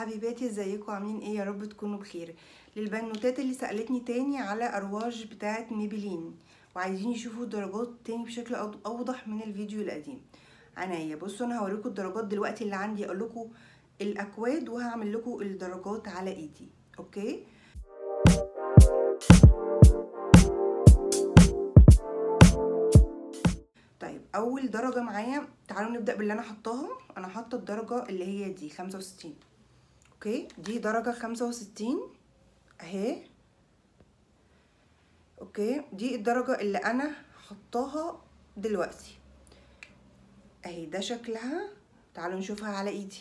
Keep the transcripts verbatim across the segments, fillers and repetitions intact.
حبيباتي ازيكم عاملين ايه؟ يا رب تكونوا بخير. للبنوتات اللي سالتني تاني على ارواج بتاعه ميبلين وعايزين يشوفوا الدرجات تاني بشكل اوضح من الفيديو القديم، عناية. بصوا انا هوريكم الدرجات دلوقتي اللي عندي، اقول لكم الاكواد وهعمل لكم الدرجات على ايدي. اوكي، طيب اول درجه معايا تعالوا نبدا باللي انا حطاها. انا حاطه الدرجه اللي هي دي خمسة وستين. اوكي، دي درجه خمسة وستين اهي. اوكي، دي الدرجه اللي انا حطاها دلوقتي اهي، ده شكلها. تعالوا نشوفها على ايدي.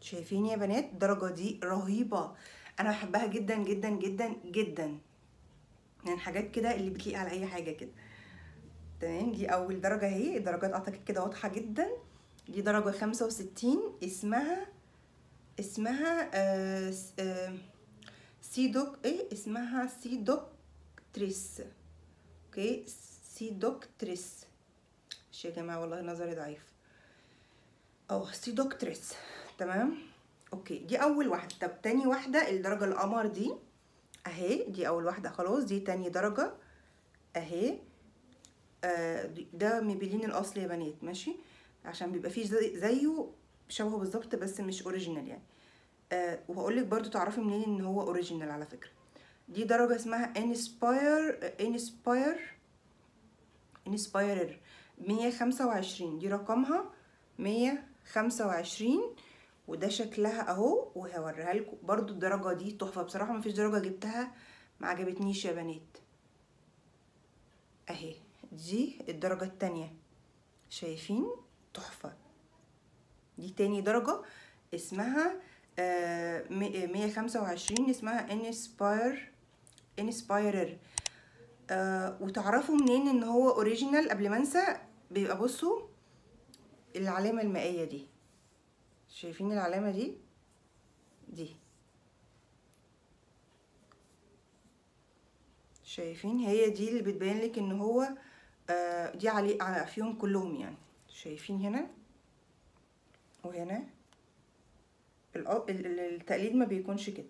شايفين يا بنات؟ الدرجه دي رهيبه، انا بحبها جدا جدا جدا جدا، يعني حاجات كده اللي بتليق على اي حاجه كده. تمام، دي اول درجه اهي. الدرجات اعتقد كده واضحه جدا. دي درجه خمسة وستين، اسمها اسمها آه آه سي دوك، ايه اسمها؟ سي دوك تريس. اوكي، سي دوك تريس. ماشي يا جماعه، والله نظري ضعيف. اه، سي دوك تريس. تمام، اوكي، دي اول واحده. طب تاني واحده الدرجه القمر دي اهي. دي اول واحده خلاص، دي تاني درجه اهي. آه، ده ميبلين الاصل يا بنات، ماشي؟ عشان بيبقى فيه زي زيه شبهه بالظبط بس مش اوريجينال يعني. آه، وهقول لك برده تعرفي منين ان هو اوريجينال على فكره. دي درجه اسمها انسباير انسباير انسباير مية وخمسة وعشرين. دي رقمها مية وخمسة وعشرين، وده شكلها اهو، وهوريها لكم برضو. الدرجه دي تحفه بصراحه، مفيش درجه جبتها ما عجبتنيش يا بنات. اهي دي الدرجه التانية، شايفين؟ تحفه. دي تاني درجه اسمها آه مية وخمسة وعشرين، اسمها انسباير انسبايرر. آه، وتعرفوا منين ان هو اوريجينال قبل ما انسى؟ بيبقى بصوا العلامه المائيه دي، شايفين العلامة دي؟ دي شايفين؟ هي دي اللي بتبين لك ان هو آه دي عليه فيهم كلهم يعني. شايفين هنا وهنا التقليد ما بيكونش كده.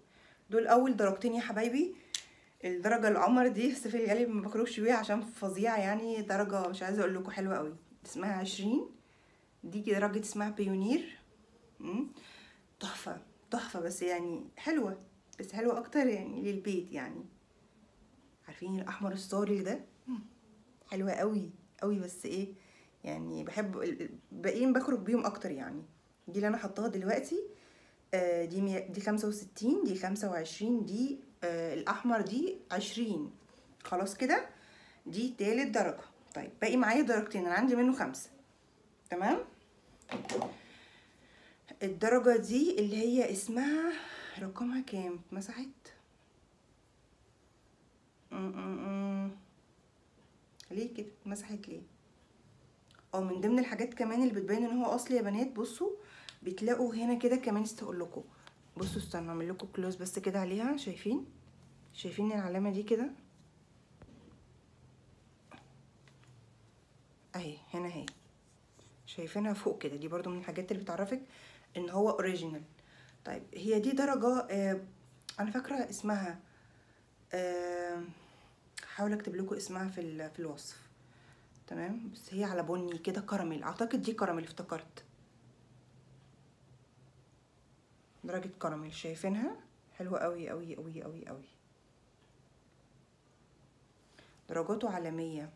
دول اول درجتين يا حبايبي. الدرجة القمر دي سيفي القلب ما بخرجش بيها عشان فظيعة يعني، درجة مش عايزة اقول لكم حلوة قوي. اسمها عشرين، دي درجة اسمها بيونير. تحفه تحفه، بس يعني حلوه، بس حلوه اكتر يعني للبيت يعني. عارفين الاحمر الصاري ده؟ حلوه قوي قوي، بس ايه يعني بحب الباقيين بخرج بيهم اكتر يعني. دي اللي انا حطاها دلوقتي. آه، دي مي... دي خمسة وستين، دي خمسة وعشرين، دي آه الاحمر، دي عشرين. خلاص كده، دي تالت درجه. طيب باقي معايا درجتين، انا عندي منه خمسه. تمام، الدرجة دي اللي هي اسمها رقمها كام؟ مسحت ليه كده؟ مسحت ليه؟ او من ضمن الحاجات كمان اللي بتبين ان هو اصلي يا بنات، بصوا بتلاقوا هنا كده كمان. استقول لكم، بصوا استنى اعمل لكم كلوز بس كده عليها. شايفين؟ شايفين العلامة دي كده اهي، هنا اهي، شايفينها فوق كده. دي برضو من الحاجات اللي بتعرفك ان هو اوريجينال. طيب هي دي درجه آه انا فاكره اسمها، هحاول آه اكتب لكم اسمها في في الوصف. تمام، بس هي على بني كده، كراميل اعتقد. دي كراميل، افتكرت درجه كراميل. شايفينها؟ حلوه قوي قوي قوي قوي قوي. درجاته عالميه،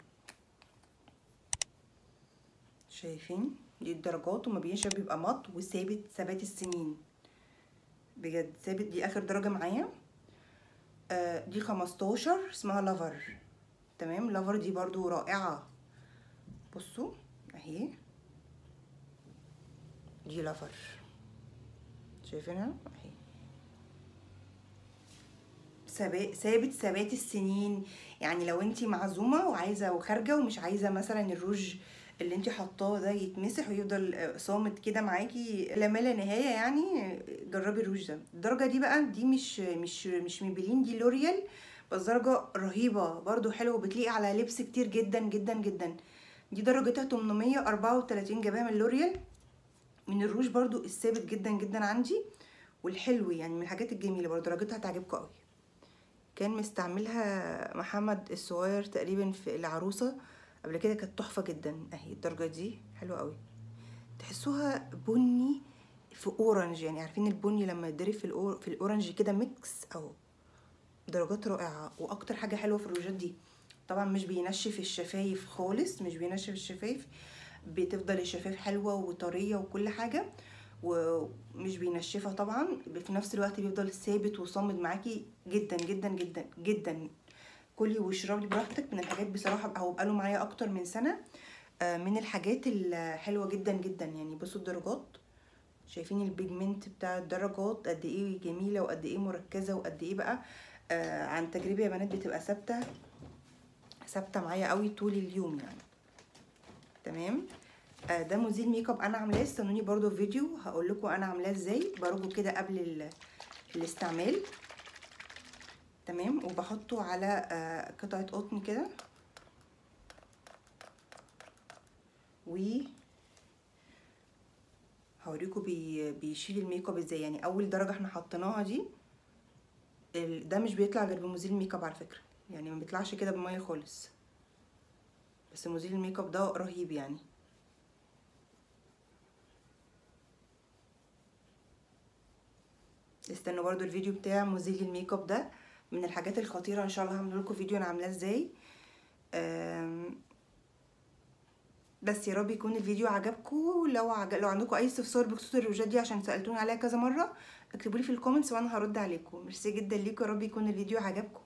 شايفين؟ دي الدرجات، وما بينش، بيبقى مط وثابت ثبات السنين بجد ثابت. دي اخر درجه معايا. آه، دي خمستاشر، اسمها لافر. تمام، لافر دي برضو رائعه. بصوا اهي، دي لافر، شايفينها اهي، ثابت ثبات السنين. يعني لو انتي معزومه وعايزه وخارجه ومش عايزه مثلا الروج اللي انتي حطاه ده يتمسح ويفضل صامت كده معاكي لما لا نهايه يعني، جربي الروج ده. الدرجه دي بقى، دي مش مش مش ميبلين، دي لوريال، بس درجه رهيبه برده، حلوه وبتليق على لبس كتير جدا جدا جدا. دي درجتها ثمانمية واربعة وتلاتين جبهه من لوريال، من الروج برضو الثابت جدا جدا عندي والحلو، يعني من الحاجات الجميله برضو، درجتها هتعجبكم قوي. كان مستعملها محمد الصغير تقريبا في العروسه قبل كده، كانت تحفه جدا. اهي الدرجه دي حلوه قوي، تحسوها بني في اورنج، يعني عارفين البني لما يتضرب في الأور... في الاورنج كده ميكس، او درجات رائعه. واكتر حاجه حلوه في الروجات دي طبعا مش بينشف الشفايف خالص، مش بينشف الشفايف، بتفضل الشفايف حلوه وطريه وكل حاجه، ومش بينشفها طبعا، في نفس الوقت بيفضل ثابت وصامد معاكي جدا جدا جدا جدا. كلي واشربي براحتك. من الحاجات بصراحه هو بقاله معايا اكتر من سنه، من الحاجات الحلوه جدا جدا. يعني بصوا الدرجات، شايفين البيجمنت بتاع الدرجات قد ايه جميله وقد ايه مركزه وقد ايه بقى. آه عن تجربه يا بنات، بتبقى ثابته ثابته معايا قوي طول اليوم يعني، تمام. آه ده مزيل ميك اب انا عاملاه، استنوني برده فيديو هقول لكم انا عاملاه ازاي برده كده قبل الاستعمال، تمام. وبحطه على آه قطعه قطن كده، و هوريكم بي بيشيل الميك اب ازاي. يعني اول درجه احنا حطيناها دي، ده مش بيطلع غير بمزيل الميك اب على فكره، يعني ما بيطلعش كده بميه خالص، بس مزيل الميك اب ده رهيب يعني. استنوا برده الفيديو بتاع مزيل الميك اب ده، من الحاجات الخطيره، ان شاء الله هعمل لكم فيديو انا عاملاه ازاي. بس يا رب يكون الفيديو عجبكم. لو عجب... لو عندكم اي استفسار بخصوص الروجات دي، عشان سالتوني عليها كذا مره، اكتبوا لي في الكومنتس وانا هرد عليكم. ميرسي جدا ليكم، يا رب يكون الفيديو عجبكم.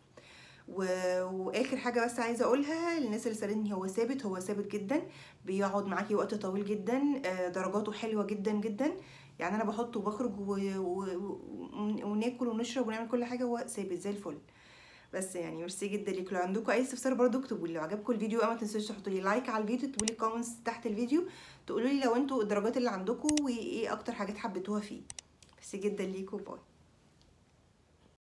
و... واخر حاجه بس عايزه اقولها للناس اللي سالتني، هو ثابت، هو ثابت جدا، بيقعد معاكي وقت طويل جدا، درجاته حلوه جدا جدا. يعني انا بحطه وبخرج و... و... وناكل ونشرب ونعمل كل حاجه، هو ثابت زي الفل. بس يعني ميرسي جدا ليكم. لو عندكم اي استفسار برده اكتبوا لي. لو عجبكم الفيديو ما تنسوش تحطوا لي لايك على الفيديو، تقولوا لي كومنتس تحت الفيديو، تقولوا لي لو انتوا الدرجات اللي عندكم وايه اكتر حاجات حبيتوها فيه. ميرسي جدا ليكم، باي.